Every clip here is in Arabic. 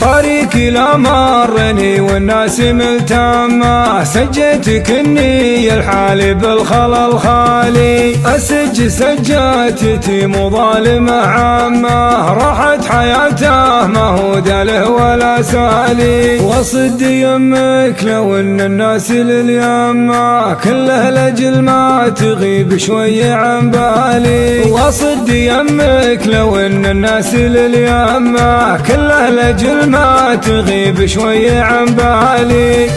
طاريكي لا مرني والناس ملتمه، سجيتك اني الحالي بالخلل خالي. اسج سجاتتي مظالمه عامه، راحت حياته ما هو داله ولا سالي. وصد يمك لو ان الناس لليمه كله لاجل ما تغيب شوي عن بالي. وصد يمك لو ان الناس لليمه كله لاجل ما تغيب شوي عن بالي.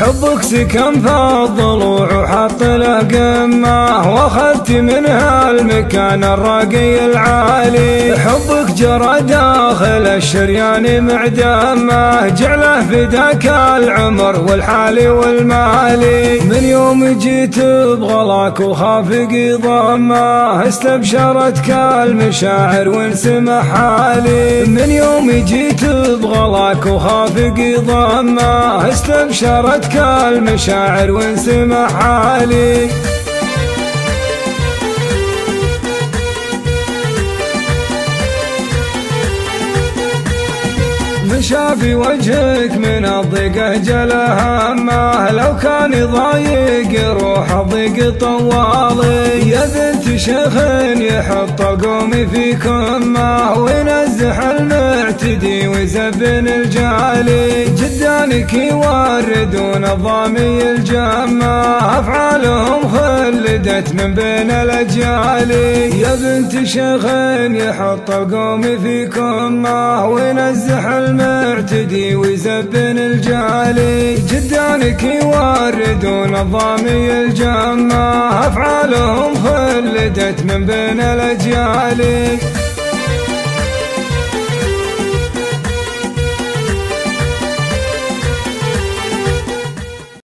حبك سكن فالضلوع وحط له قمه، واخذت منها المكان الراقي العالي. حبك جرى داخل الشريان معدمه، جعله فداك العمر والحالي والمالي. من يوم جيت بغلاك وخافقي ضمه، استبشرتك المشاعر وانسمح حالي. من يوم جيت بغلاك وخافقي ضمه، استبشرتك المشاعر وانسمح حالي. مشافي وجهك من الضيقه جله همه، لو كان ضايق روح ضيق طوالي. يا بنت شيخ يحط القوم في كمه، وينزح المعتدي ويزبن الجالي. جدانك يوردون الضامي الجمه، افعالهم خلدت من بين الاجيالي. يا بنت شيخ يحط القوم في كمه، وينزح المعتدي ويزبن الجالي. جدانك يوردون الضامي الجمه، افعالهم خلدت من بين الاجيالي.